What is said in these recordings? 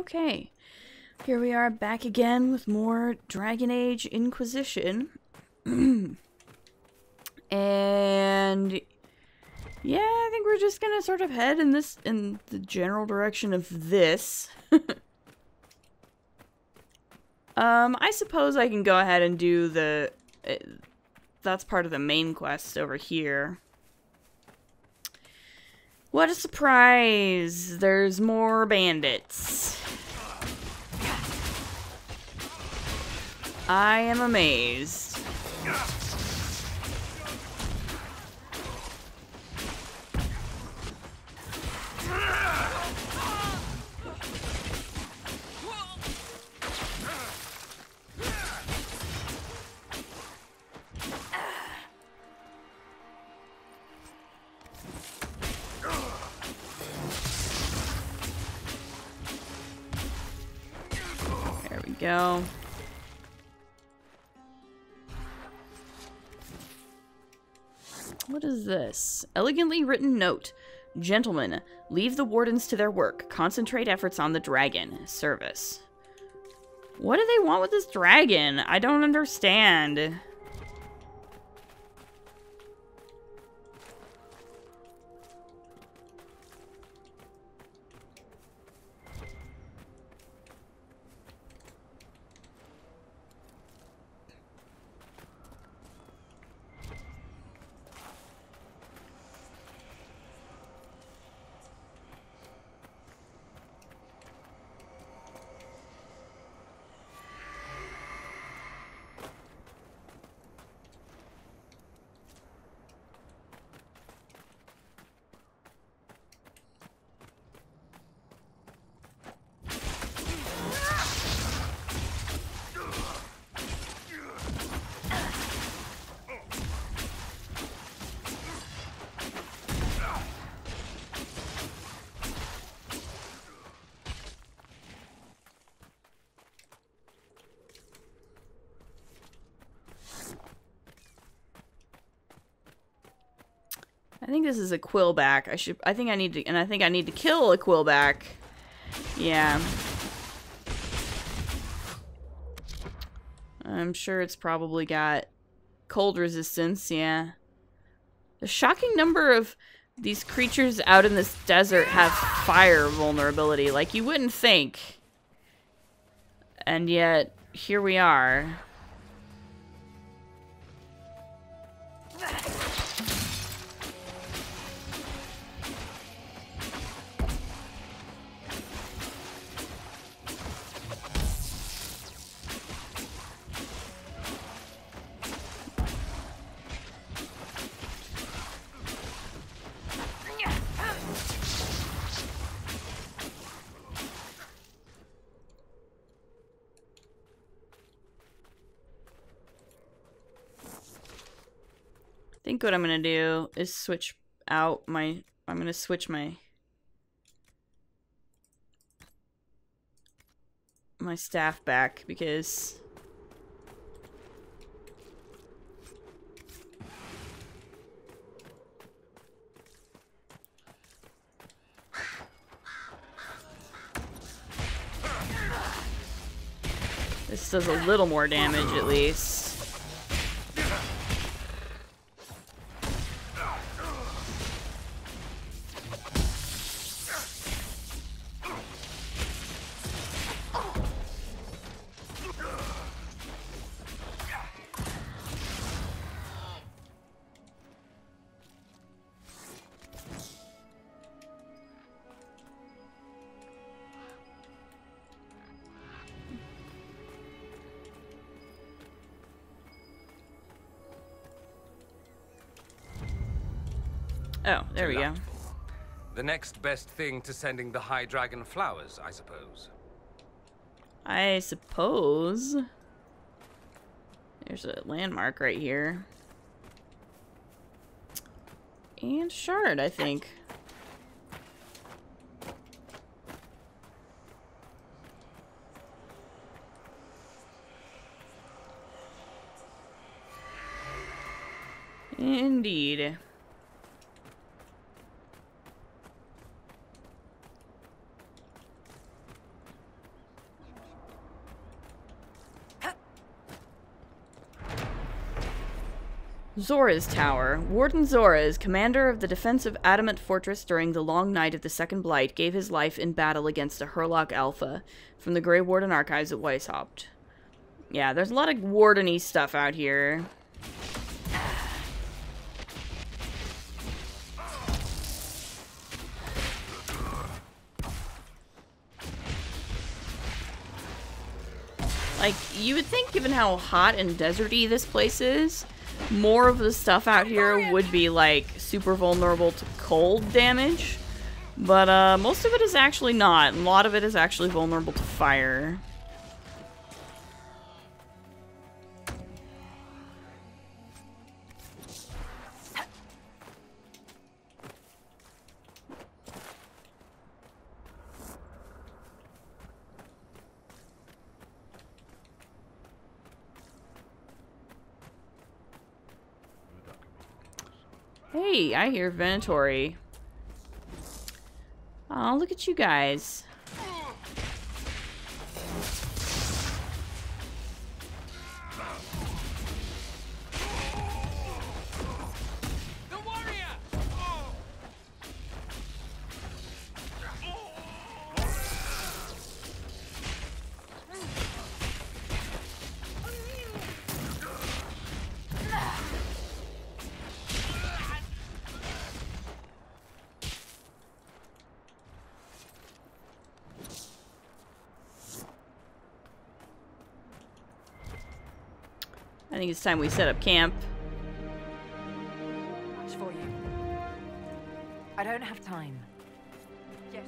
Okay, here we are back again with more Dragon Age Inquisition. And yeah, I think we're just gonna sort of head in the general direction of this. I suppose I can go ahead and do the that's part of the main quest over here. What a surprise! There's more bandits. I am amazed. Go. What is this? Elegantly written note. Gentlemen, leave the wardens to their work. Concentrate efforts on the dragon. Service. What do they want with this dragon? I don't understand. I think this is a quillback. I think I need to kill a quillback. Yeah. I'm sure it's probably got cold resistance, yeah. The shocking number of these creatures out in this desert have fire vulnerability, like you wouldn't think. And yet, here we are. I think what I'm gonna do is switch out my. I'm gonna switch my staff back because this does a little more damage at least. Oh, there we go. The next best thing to sending the high dragon flowers, I suppose. I suppose. There's a landmark right here. And shard, I think. Indeed. Zora's Tower. Warden Zoras, commander of the defense of Adamant Fortress during the Long Night of the Second Blight, gave his life in battle against the Hurlock Alpha. From the Grey Warden Archives at Weishaupt. Yeah, there's a lot of warden-y stuff out here. Like, you would think, given how hot and deserty this place is, more of the stuff out here would be, like, super vulnerable to cold damage. But, most of it is actually not. A lot of it is actually vulnerable to fire. Hey, I hear Venatory. Oh, look at you guys. The warrior. I think it's time we set up camp. Much for you. I don't have time. Yes.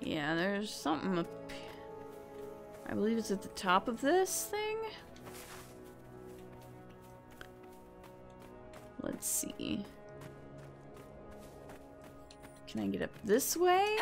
Yeah, there's something up. I believe it's at the top of this thing. Let's see. Can I get up this way?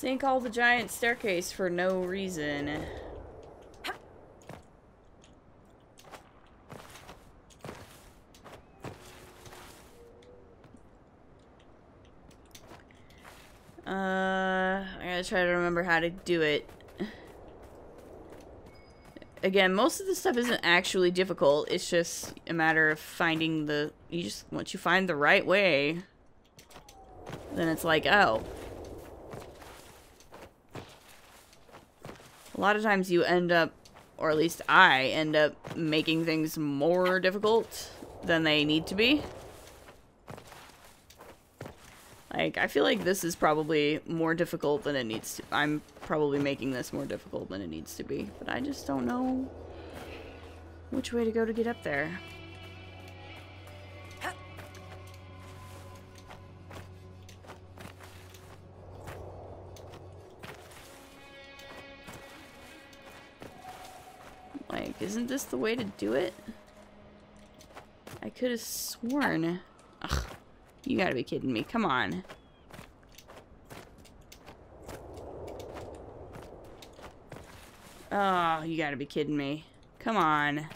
They call the giant staircase for no reason. I gotta try to remember how to do it. Again, most of this stuff isn't actually difficult. It's just a matter of finding the... You just... Once you find the right way, then it's like, oh... A lot of times you end up, or at least I end up, making things more difficult than they need to be. Like, I feel like this is probably more difficult than it needs to. I'm probably making this more difficult than it needs to be, but I just don't know which way to go to get up there. Isn't this the way to do it? I could have sworn. Ugh, you gotta be kidding me. Come on. Oh, you gotta be kidding me. Come on.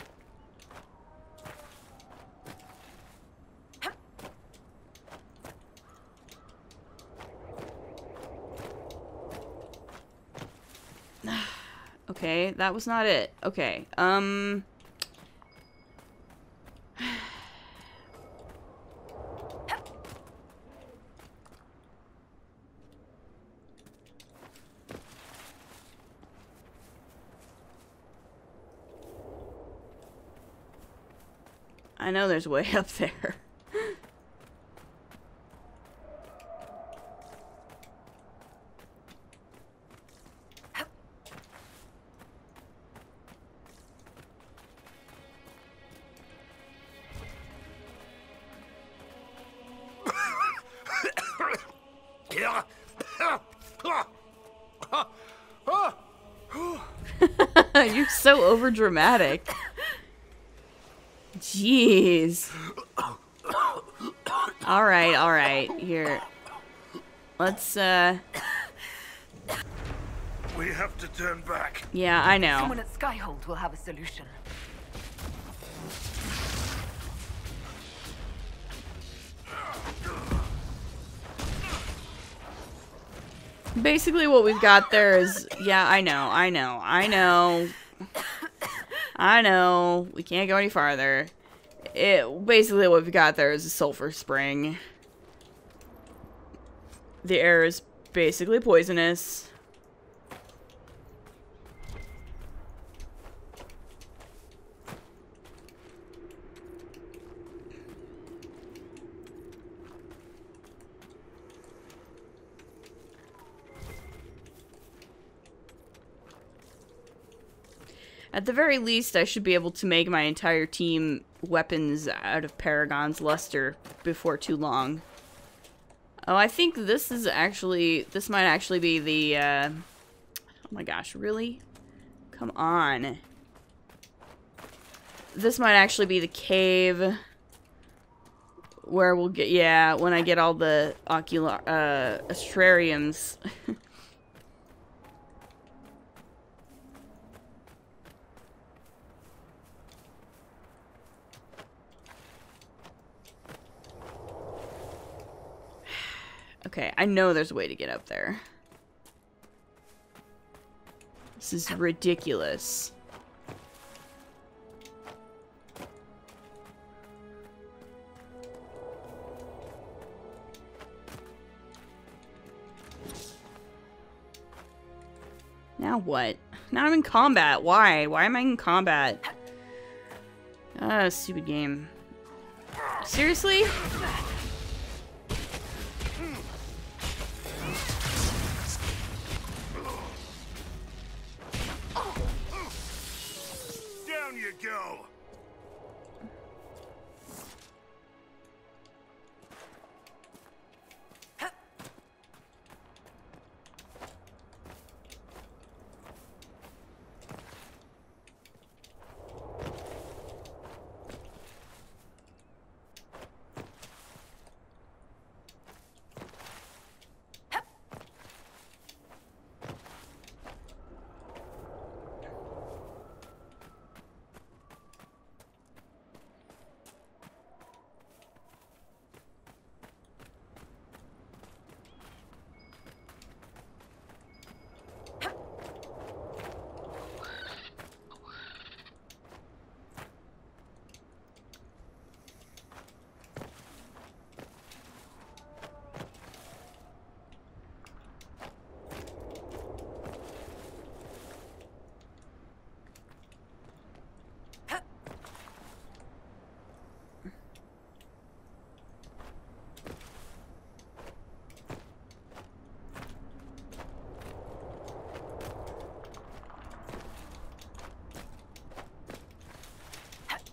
Okay, that was not it. Okay, I know there's a way up there. so overdramatic. Jeez. Alright, alright. Here. Let's, we have to turn back. Yeah, I know. Someone at Skyhold will have a solution. Basically what we've got there is, yeah, I know, we can't go any farther. Basically what we've got there is a sulfur spring. The air is basically poisonous. At the very least, I should be able to make my entire team weapons out of Paragon's Luster before too long. Oh, I think this is actually... This might actually be the, oh my gosh, really? Come on. This might actually be the cave where we'll get... Yeah, when I get all the ocular... Astrariums... Okay, I know there's a way to get up there. This is ridiculous. Now what? Now I'm in combat. Why? Why am I in combat? Ah, stupid game. Seriously?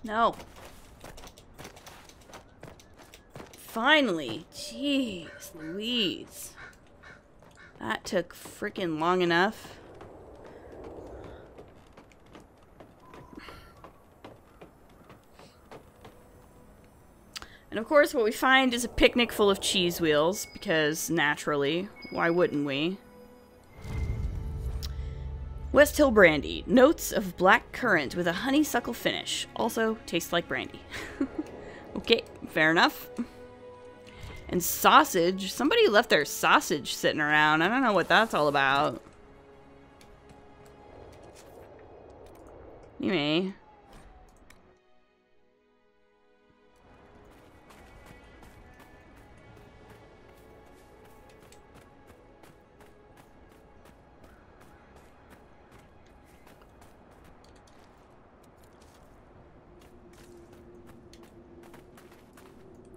No. Finally. Jeez Louise. That took freaking long enough. And of course what we find is a picnic full of cheese wheels, because naturally, why wouldn't we? West Hill Brandy. Notes of black currant with a honeysuckle finish. Also tastes like brandy. Okay, fair enough. And sausage. Somebody left their sausage sitting around. I don't know what that's all about. Anyway.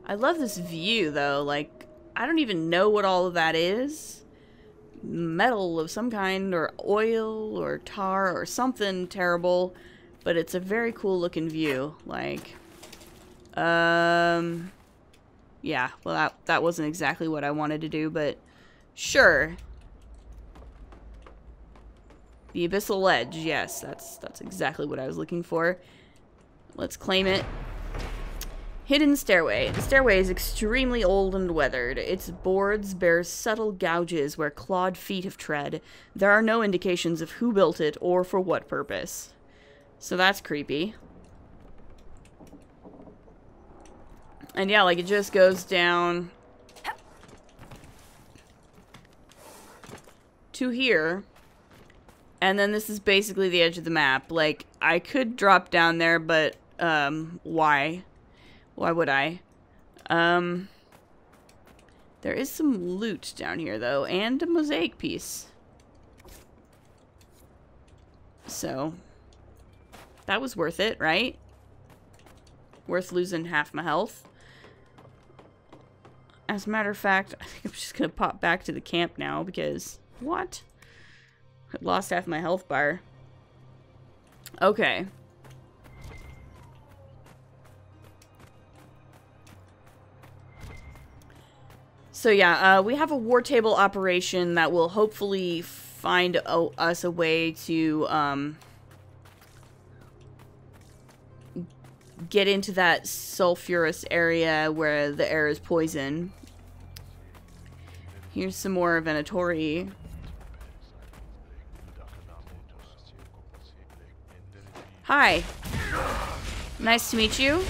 I love this view, though. Like, I don't even know what all of that is. Metal of some kind, or oil, or tar, or something terrible. But it's a very cool-looking view. Like, yeah, well, that wasn't exactly what I wanted to do, but sure. The Abyssal Ledge, yes, that's exactly what I was looking for. Let's claim it. Hidden Stairway. The stairway is extremely old and weathered. Its boards bear subtle gouges where clawed feet have tread. There are no indications of who built it or for what purpose. So that's creepy. And yeah, like, it just goes down to here. And then this is basically the edge of the map. Like, I could drop down there, but, why? Why would I? There is some loot down here, though, and a mosaic piece. So, that was worth it, right? Worth losing half my health. As a matter of fact, I think I'm just gonna pop back to the camp now, because... what? I lost half my health bar. Okay. So yeah, we have a war table operation that will hopefully find us a way to get into that sulfurous area where the air is poison. Here's some more Venatori. Hi. Nice to meet you.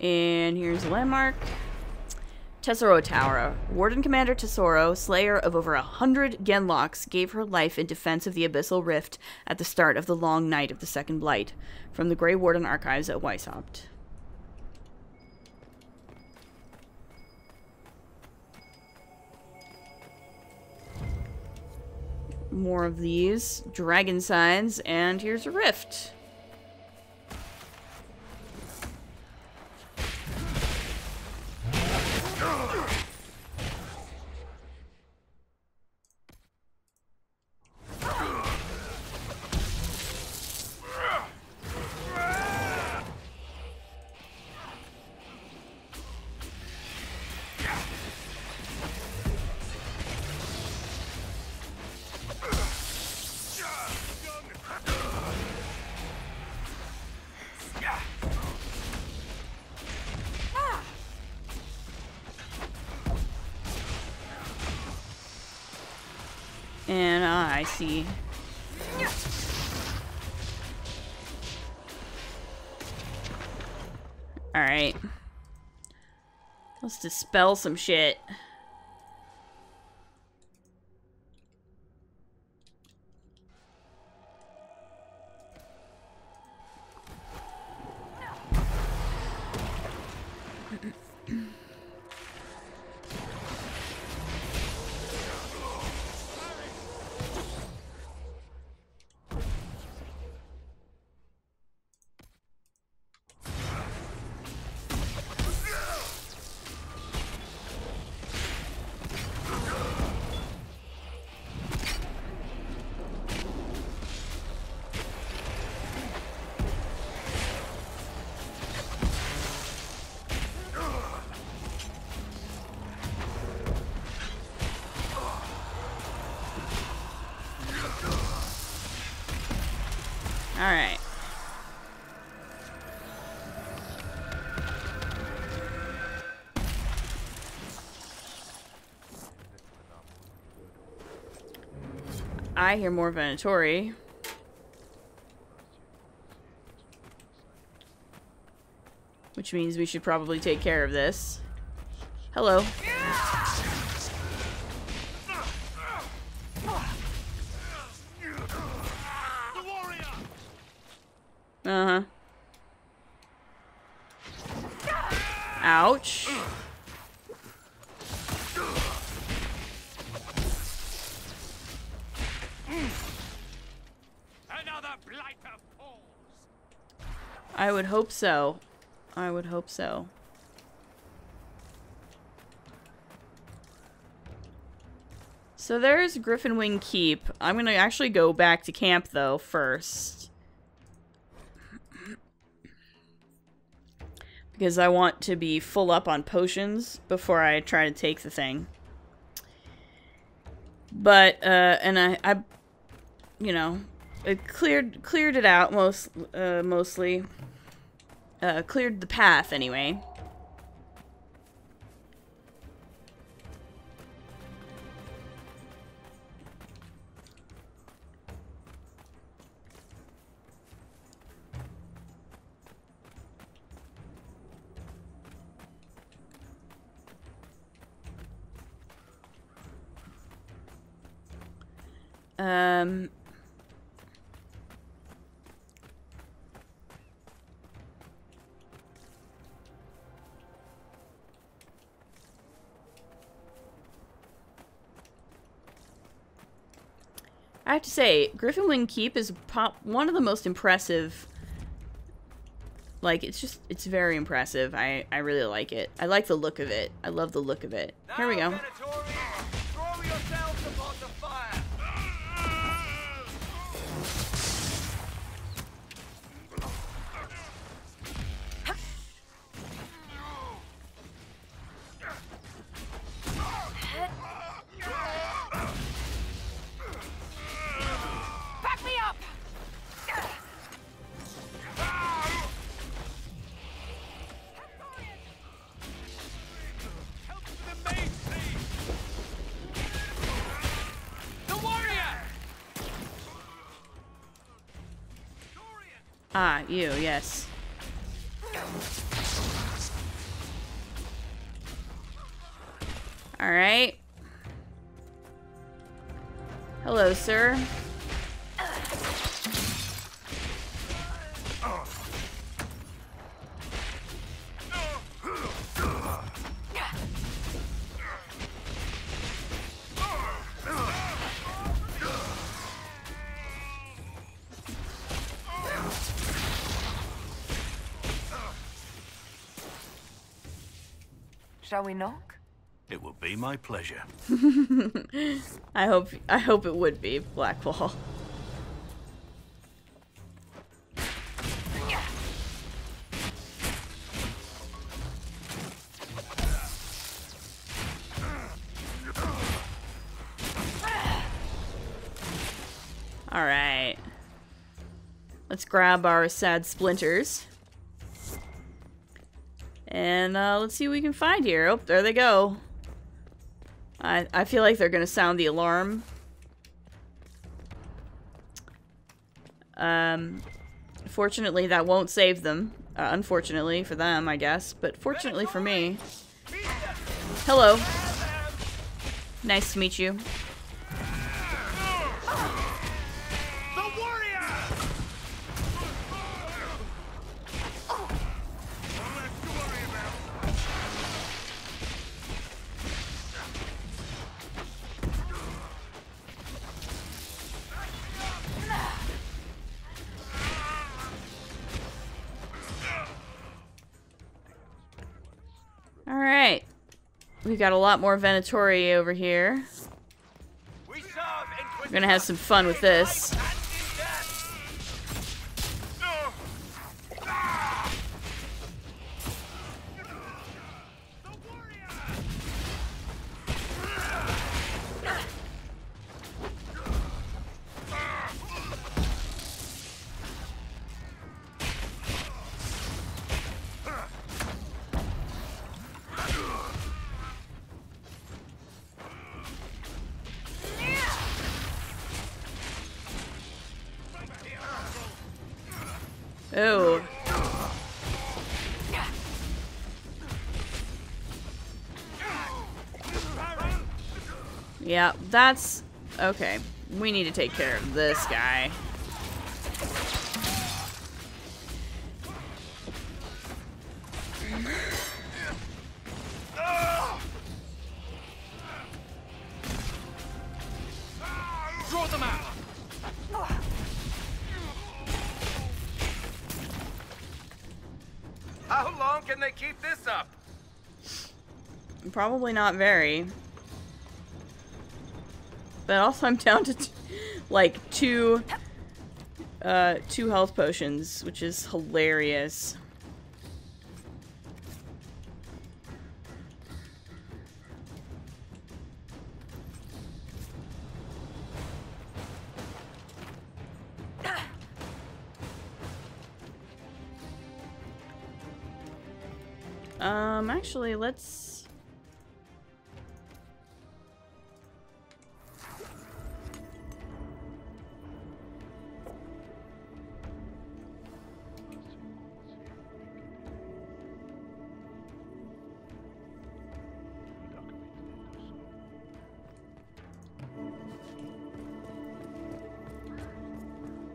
And here's a landmark. Tessaro Tower. Warden Commander Tessaro, slayer of over 100 Genlocks, gave her life in defense of the Abyssal Rift at the start of the Long Night of the Second Blight. From the Grey Warden Archives at Weishaupt. More of these. Dragon signs. And here's a rift. And I see. Alright. Let's dispel some shit. Alright. I hear more Venatori. Which means we should probably take care of this. Hello. Ouch. Another blight of pause. I would hope so. I would hope so. So there's Griffin Wing Keep. I'm gonna actually go back to camp though first, because I want to be full up on potions before I try to take the thing. But and I you know, it cleared it out mostly cleared the path anyway. I have to say, Griffin Wing Keep is one of the most impressive. Like, it's very impressive. I really like it. I like the look of it. I love the look of it. Here we go. Ah, you, yes. Alright. Hello, sir. Shall we knock? It would be my pleasure. I hope it would be, Blackwall. All right. Let's grab our sad splinters. And let's see what we can find here. Oh, there they go. I feel like they're gonna sound the alarm. Fortunately, that won't save them. Unfortunately for them, I guess. But fortunately for me. Hello. Nice to meet you. We've got a lot more Venatori over here. We're gonna have some fun with this. Oh. Yeah, that's... Okay, we need to take care of this guy. Draw them out! How long can they keep this up? Probably not very. But also I'm down to like two health potions, which is hilarious. Actually, let's...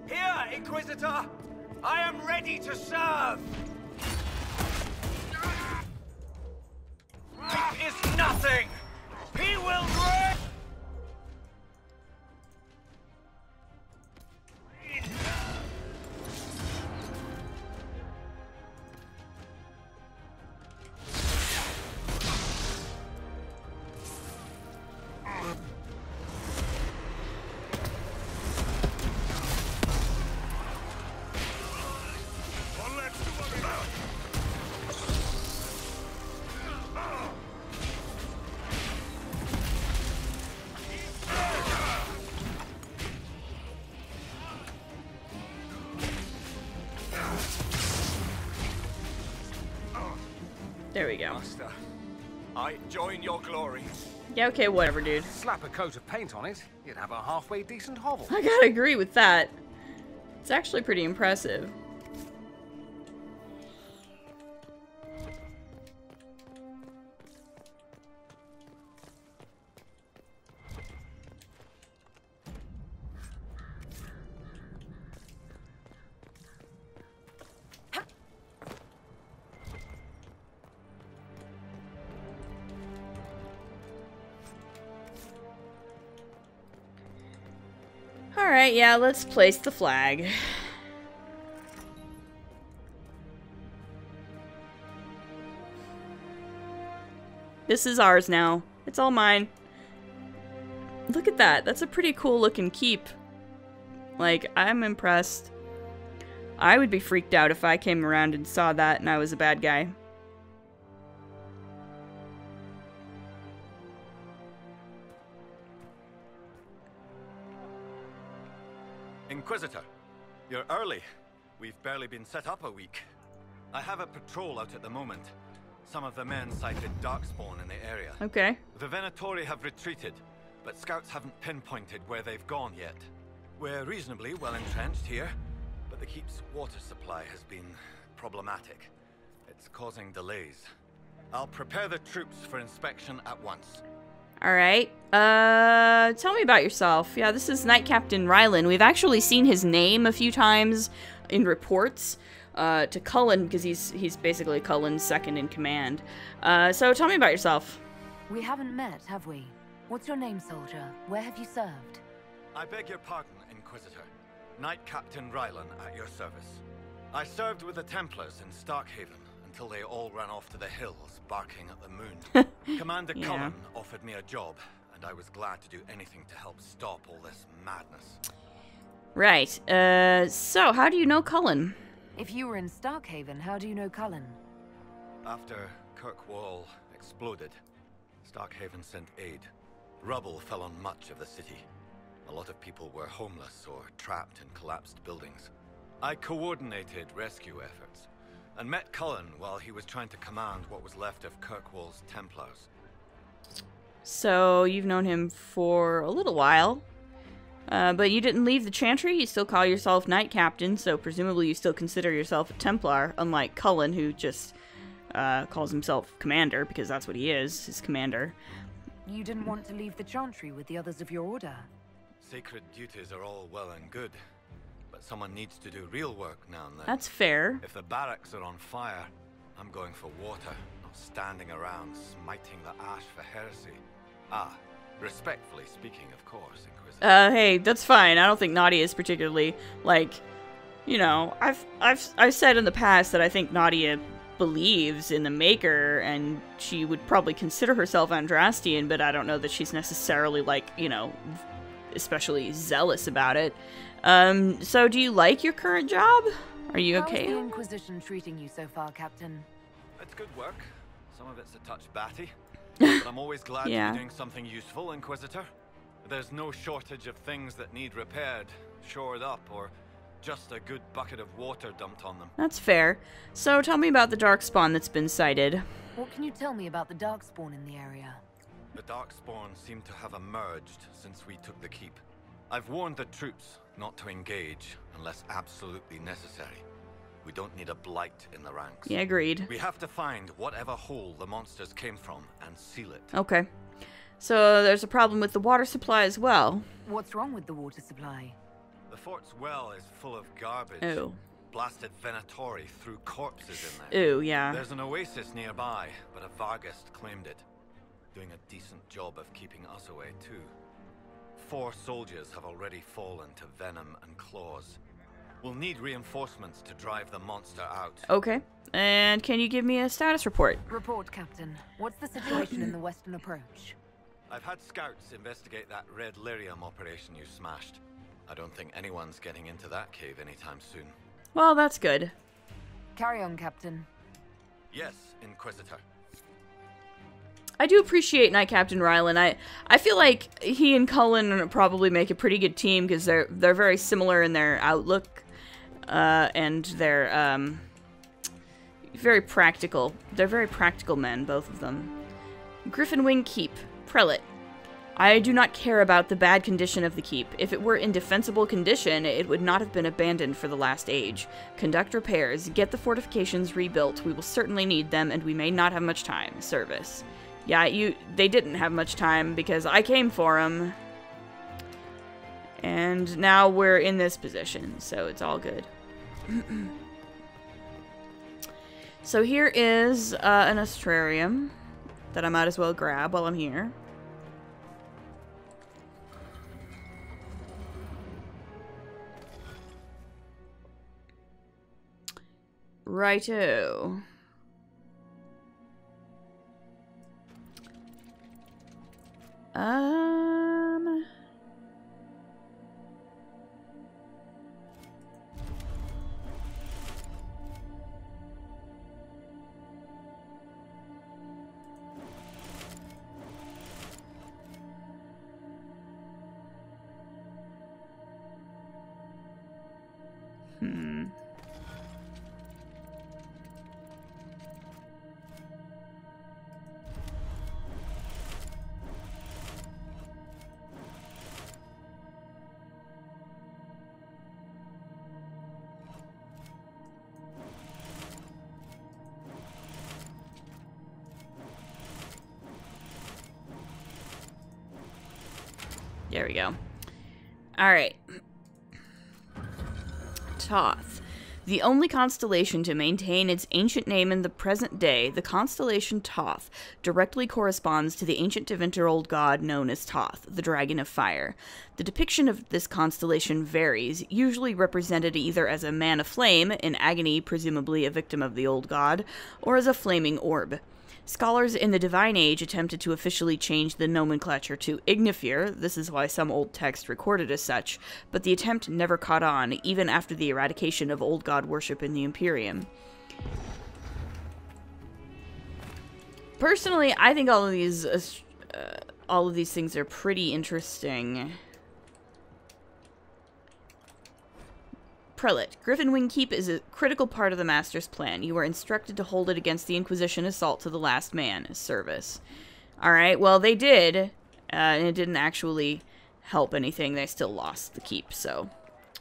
Here, Inquisitor! I am ready to serve! Is nothing. He will break. There we go. Master, I join your glory. Yeah, okay, whatever, dude. Slap a coat of paint on it, you'd have a halfway decent hovel. I gotta agree with that. It's actually pretty impressive. Alright, yeah, let's place the flag. This is ours now. It's all mine. Look at that. That's a pretty cool looking keep. Like, I'm impressed. I would be freaked out if I came around and saw that and I was a bad guy. Inquisitor, you're early. We've barely been set up a week. I have a patrol out at the moment. Some of the men sighted Darkspawn in the area. Okay. The Venatori have retreated, but scouts haven't pinpointed where they've gone yet. We're reasonably well entrenched here, but the keep's water supply has been problematic. It's causing delays. I'll prepare the troops for inspection at once. Alright, tell me about yourself. Yeah, this is Knight Captain Rylan. We've actually seen his name a few times in reports to Cullen, because he's basically Cullen's second in command. So tell me about yourself. We haven't met, have we? What's your name, soldier? Where have you served? I beg your pardon, Inquisitor. Knight Captain Rylan at your service. I served with the Templars in Starkhaven. Until they all ran off to the hills, barking at the moon. Commander Cullen offered me a job, and I was glad to do anything to help stop all this madness. Right. So, how do you know Cullen? If you were in Starkhaven, how do you know Cullen? After Kirkwall exploded, Starkhaven sent aid. Rubble fell on much of the city. A lot of people were homeless or trapped in collapsed buildings. I coordinated rescue efforts. And met Cullen while he was trying to command what was left of Kirkwall's Templars. So, you've known him for a little while. But you didn't leave the Chantry, you still call yourself Knight Captain, so presumably you still consider yourself a Templar, unlike Cullen, who just calls himself Commander, because that's what he is, his Commander. You didn't want to leave the Chantry with the others of your order. Sacred duties are all well and good. Someone needs to do real work now and then. That's fair. If the barracks are on fire, I'm going for water, not standing around smiting the ash for heresy. Ah, respectfully speaking, of course, Inquisitor. Hey, that's fine. I don't think Naughty is particularly, like, you know, I've said in the past that I think Naughty believes in the Maker, and she would probably consider herself Andrastian, but I don't know that she's necessarily, like, you know, especially zealous about it. So do you like your current job? Are you okay? How is the Inquisition treating you so far, Captain? It's good work. Some of it's a touch batty. But I'm always glad to be doing something useful, Inquisitor. There's no shortage of things that need repaired, shored up, or just a good bucket of water dumped on them. That's fair. So tell me about the Darkspawn that's been sighted. What can you tell me about the Darkspawn in the area? The Darkspawn seem to have emerged since we took the keep. I've warned the troops not to engage unless absolutely necessary. We don't need a blight in the ranks. Yeah, agreed. We have to find whatever hole the monsters came from and seal it. Okay. So there's a problem with the water supply as well. What's wrong with the water supply? The fort's well is full of garbage. Ooh. Blasted venatori threw corpses in there. Ooh, yeah. There's an oasis nearby, but a Vargas claimed it. Doing a decent job of keeping us away, too. 4 soldiers have already fallen to venom and claws. We'll need reinforcements to drive the monster out. Okay. And can you give me a status report? Report, Captain. What's the situation in the Western Approach? I've had scouts investigate that red lyrium operation you smashed. I don't think anyone's getting into that cave anytime soon. Well, that's good. Carry on, Captain. Yes, Inquisitor. I do appreciate Knight Captain Rylan. I feel like he and Cullen probably make a pretty good team because they're very similar in their outlook, and they're very practical. They're very practical men, both of them. Griffin Wing Keep, Prelate. I do not care about the bad condition of the keep. If it were in defensible condition, it would not have been abandoned for the last age. Conduct repairs. Get the fortifications rebuilt. We will certainly need them, and we may not have much time. Service. Yeah, they didn't have much time because I came for them. And now we're in this position, so it's all good. So here is an Astrarium that I might as well grab while I'm here. Righto. There we go. Alright. Toth. The only constellation to maintain its ancient name in the present day, the constellation Toth, directly corresponds to the ancient Tevinter old god known as Toth, the Dragon of Fire. The depiction of this constellation varies, usually represented either as a man of flame, in agony, presumably a victim of the old god, or as a flaming orb. Scholars in the Divine Age attempted to officially change the nomenclature to Ignifer, this is why some old texts recorded as such, but the attempt never caught on, even after the eradication of old god worship in the Imperium. Personally, I think all of these things are pretty interesting. Prelate. Griffin Wing Keep is a critical part of the Master's plan. You are instructed to hold it against the Inquisition assault to the last man. Service. Alright, well, they did, and it didn't actually help anything. They still lost the keep, so.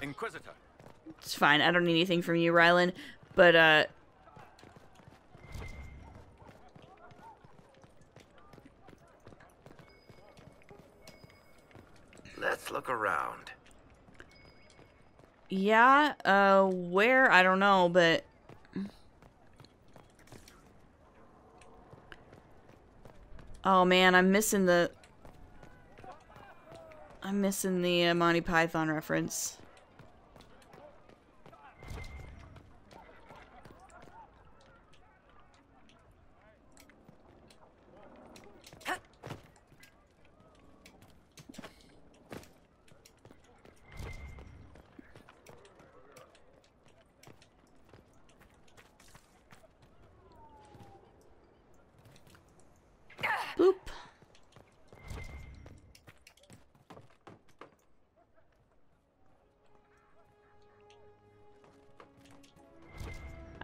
Inquisitor. It's fine. I don't need anything from you, Rylan, but, let's look around. Yeah, where? I don't know, but... Oh man, I'm missing the Monty Python reference.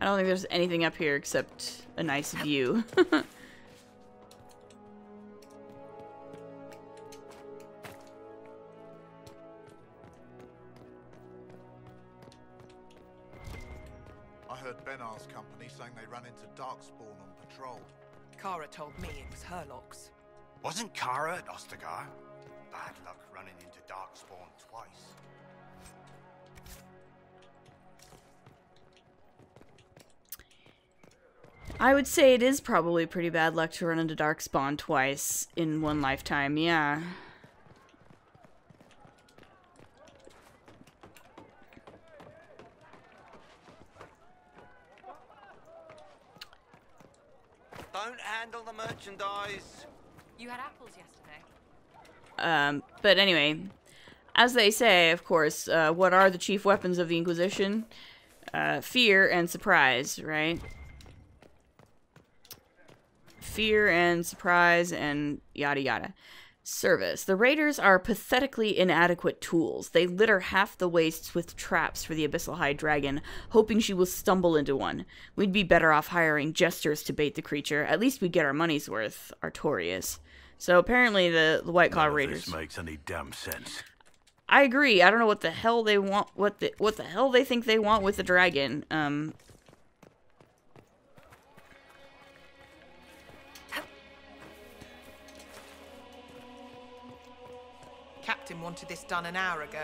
I don't think there's anything up here except a nice view. I heard Benar's company saying they ran into Darkspawn on patrol. Kara told me it was Hurlock's. Wasn't Kara at Ostagar? Bad luck running into Darkspawn twice. I would say it is probably pretty bad luck to run into Darkspawn twice in one lifetime, yeah. Don't handle the merchandise. You had apples yesterday. But anyway, as they say, of course, what are the chief weapons of the Inquisition? Fear and surprise, right? Fear and surprise and yada yada. Service. The raiders are pathetically inadequate tools. They litter half the wastes with traps for the Abyssal High Dragon, hoping she will stumble into one. We'd be better off hiring jesters to bait the creature. At least we'd get our money's worth, Artorius. So apparently the White Claw raiders. This makes any damn sense. I agree. I don't know what the hell they want. What the hell they think they want with the dragon. Captain wanted this done an hour ago.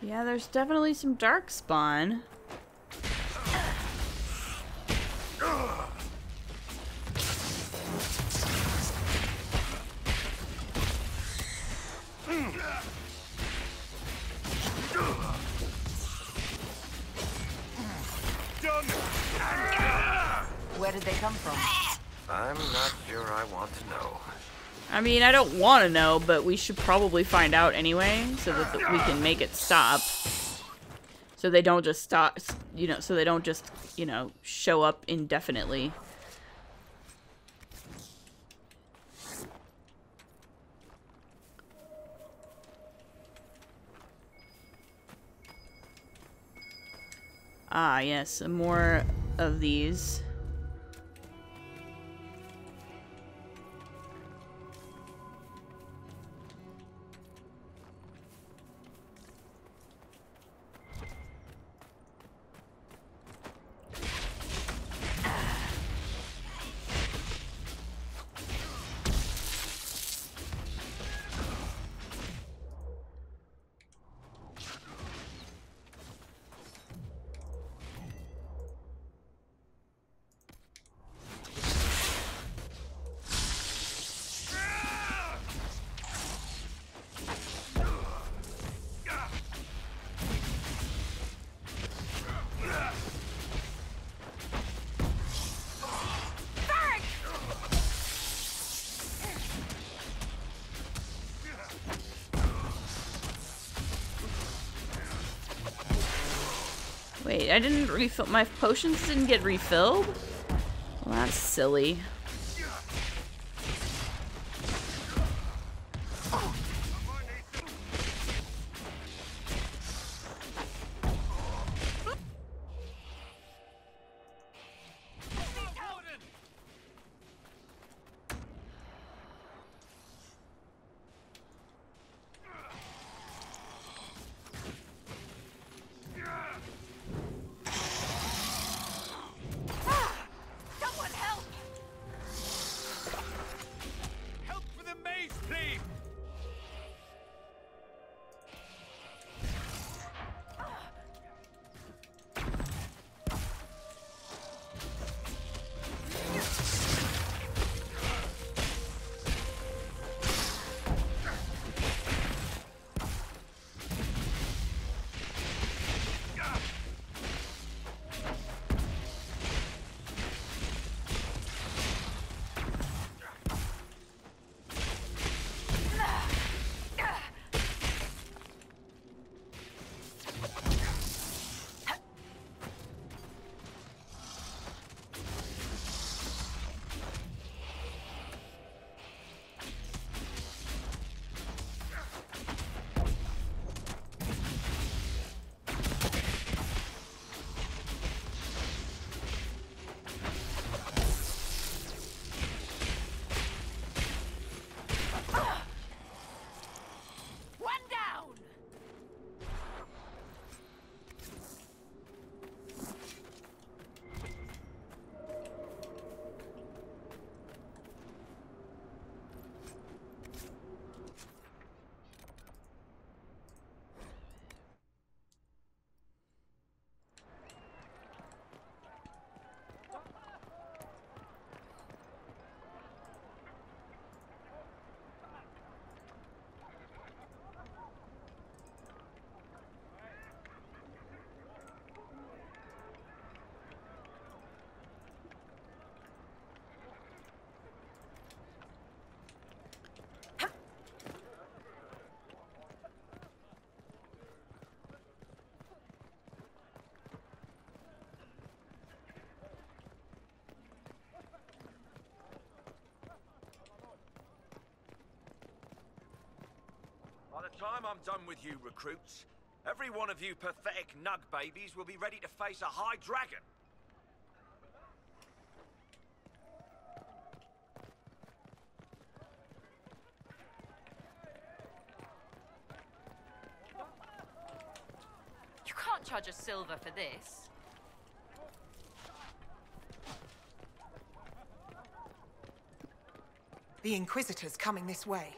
Yeah, there's definitely some Darkspawn. Where did they come from? I'm not sure I want to know. I mean, I don't want to know, but we should probably find out anyway, so that we can make it stop. So they don't just stop, you know, so they don't just, you know, show up indefinitely. Ah, yes, more of these. Wait, I didn't refill. My potions didn't get refilled? Well, that's silly. the time I'm done with you recruits, every one of you pathetic nug babies will be ready to face a high dragon. You can't charge a silver for this. The Inquisitor's coming this way.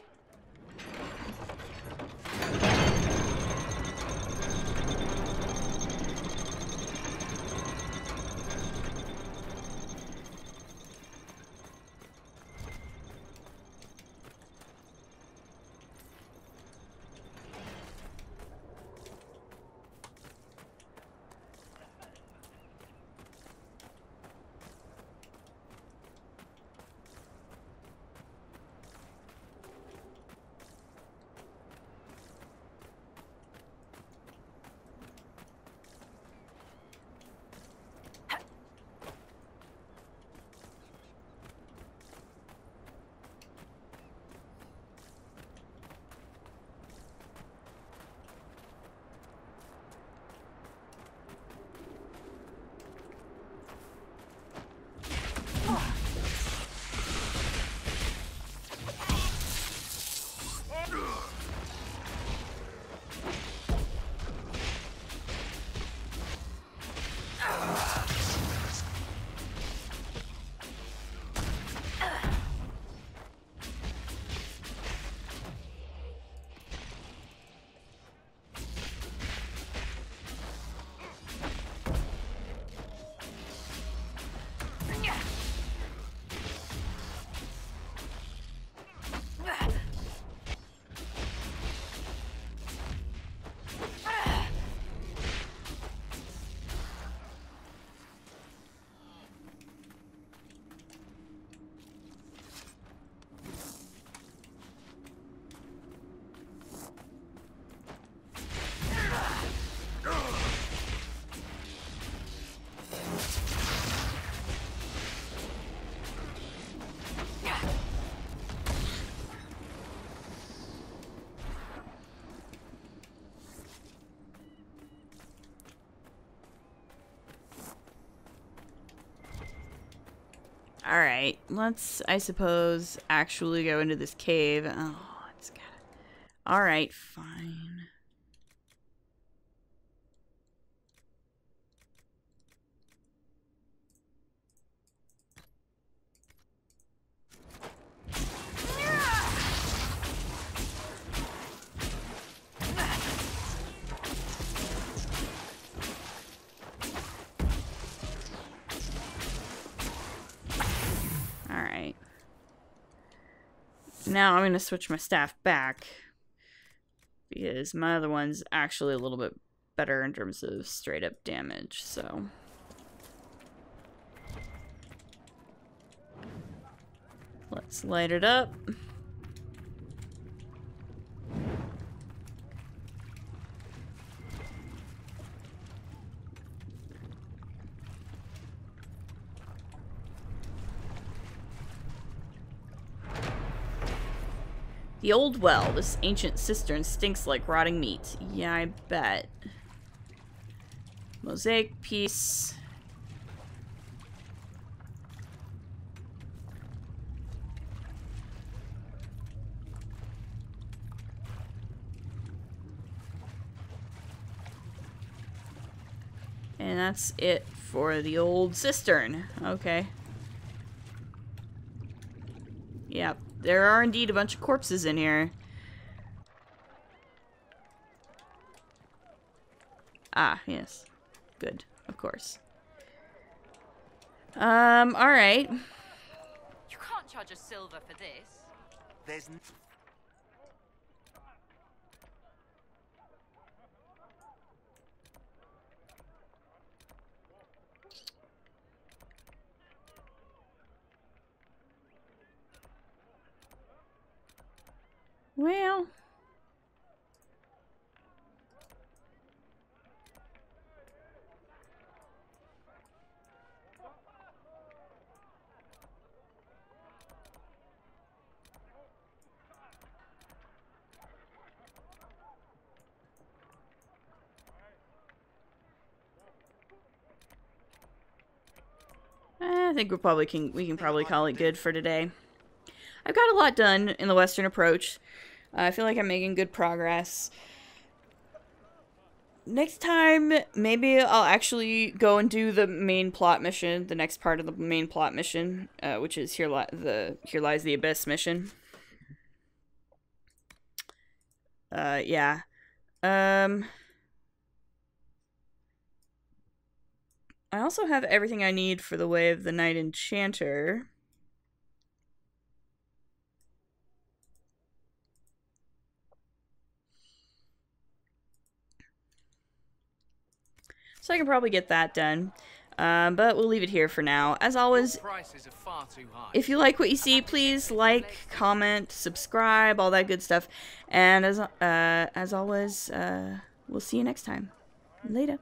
Alright, let's, I suppose, actually go into this cave. Oh, it's got it. Alright, fine. Now I'm going to switch my staff back because my other one's actually a little bit better in terms of straight up damage, so... Let's light it up. The old well. This ancient cistern stinks like rotting meat. Yeah, I bet. Mosaic piece. And that's it for the old cistern. Okay. Yep. There are indeed a bunch of corpses in here. Ah, yes. Good, of course. Alright. You can't charge a silver for this. There's n- Well, I think we probably can. We can probably call it good for today. I've got a lot done in the Western Approach. I feel like I'm making good progress. Next time, maybe I'll actually go and do the main plot mission, the next part of the main plot mission, which is Here Lies the Abyss mission. Yeah. I also have everything I need for the Way of the Night Enchanter. So I can probably get that done, but we'll leave it here for now. As always, if you like what you see, please like, comment, subscribe, all that good stuff. And as always, we'll see you next time. Later.